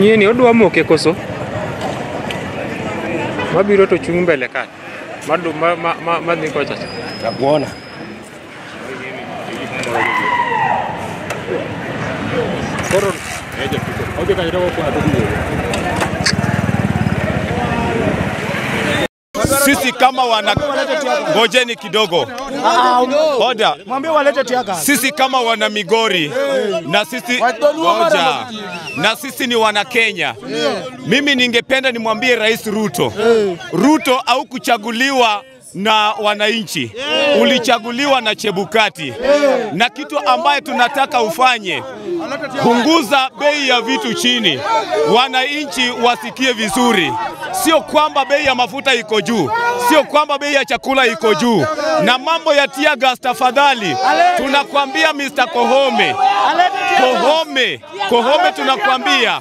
Nyeni odwa moke koso mabiro to chung mbele ka madu ma ni kocha nabuona koron eje piko oje kairo ko sisi kama wana ngojeni kidogo hoda mwambie walete TEARGAS sisi kama wana Migori na sisi hoda na sisi ni wana Kenya. Mimi ningependa nimwambie Rais Ruto. Ruto haukuchaguliwa na wananchi. Ulichaguliwa na Chebukati. Na kitu ambaye tunataka ufanye punguza bei ya vitu chini. Wananchi wasikie vizuri. Sio kwamba bei ya mafuta iko juu. Sio kwamba bei ya chakula iko juu. Na mambo ya TEARGAS tafadhali. Tunakwambia Mr. Koome. Koome tunakwambia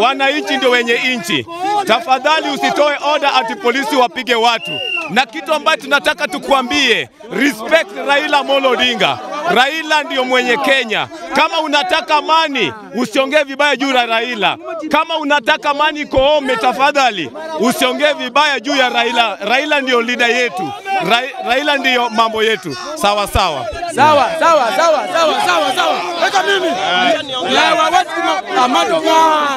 Wananchi ndio wenye inchi. Tafadhali usitoe order ati polisi wapige watu. Na kitu ambacho tunataka tukuambie, respect Raila Amolo Odinga. Raila ndio mwenye Kenya. Kama unataka amani, usiongee vibaya juu ya Raila. Kama unataka amani Koome, tafadhali usiongee vibaya juu ya Raila. Raila ndio leader yetu. Raila ndio mambo yetu. Sawa sawa. Sawa sawa sawa sawa sawa sawa. Weka mimi. Lewa watu amado wa.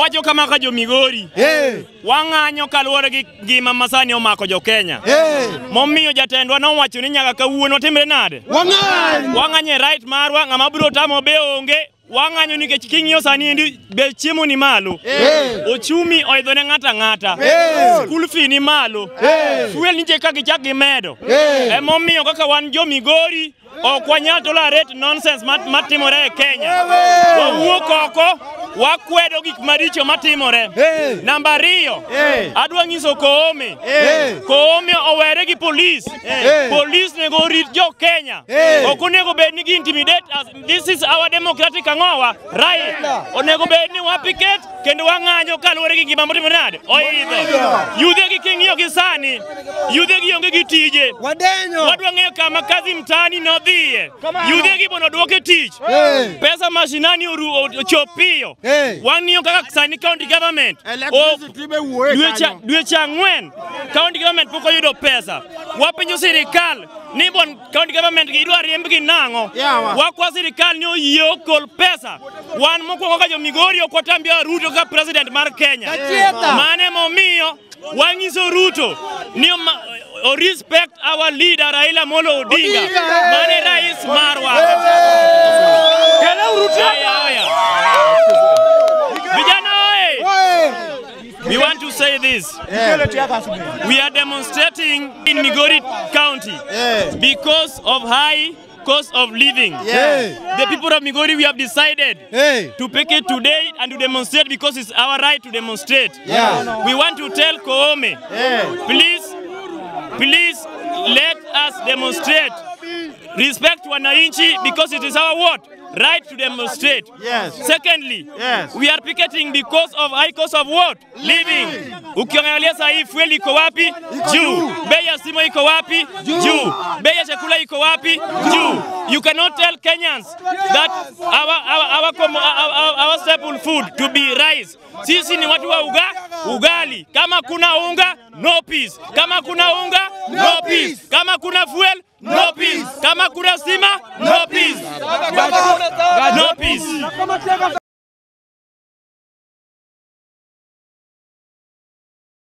Wajo kama kajo Migori. Eh. Wang'anyo kaluore gi mama sani omako jo Kenya. Eh. Mommiyo jatendwa no wacho ni nyaka kawuono timbe nade. Wang'anyo. Wang'anyo right marwa ngama bro tamo be onge. Wang'anyo nikech king'iyo sani ndi be chiemo ni malo. Hey. Ochumi oidho ne ng'ata ng'ata. Hey. School fee ni malo. Hey. Fuel ni je kagi chak gi medo. Hey. Emomiyo kaka wan jo Migori okwanyal tolerate nonsense matimore e Kenya. Hey. Wawuo koko wakwedo gik maricho matimore. Hey. Namba 2. Hey. Adwa nyiso Koome. Hey. Koome owere gi police. Hey. Police nego rit jo Kenya. Hey. Okunego bed ni intimidate as this is our democratic ngowa right. Onego bed ni wa picket kendo wang'anyo kaluore gi gima motimore. Oidho. Yudhe gi king'iyo gi sani. Yudhe gi onge gi tije. Wadenyo. Wadwa ng'eyo kama kazi mtani no dhiye. Yudhe gi bono duoke tich. Hey. Pesa mashinani oru chopio. Hey. One year kaka sani county government. Duwe changwen. County government poko yudo pesa. Wapenyo sirikal. Nibon county government idwa riembe gi nango. Wakwa sirikal nyo yokol pesa. Wan moko kaka jo Migori okwatambia Ruto ka president mar Kenya. Mane momiyo wangiso Ruto. Ni respect our leader Raila Amolo Odinga. Mane rais marwa. Kala Ruto. We want to say this. Yeah. We are demonstrating in Migori County because of high cost of living. Yeah. The people of Migori, we have decided to picket today and to demonstrate because it's our right to demonstrate. Yeah. We want to tell Koome, please let us demonstrate. Respect wananchi because it is our word. Right to demonstrate. Yes. Secondly, we are picketing because of high cost of what? Living. Ukiangalia sahi fuel iko wapi? Juu. Bei ya simo iko wapi? Juu. Bei ya chakula iko wapi? Juu. You cannot tell Kenyans that our staple food to be rice. Sisi ni watu wa ugali. Kama kuna unga, no peace. Kama kuna unga, no peace. Kama kuna fuel, no peace. Kama kuna stima, no peace. No peace.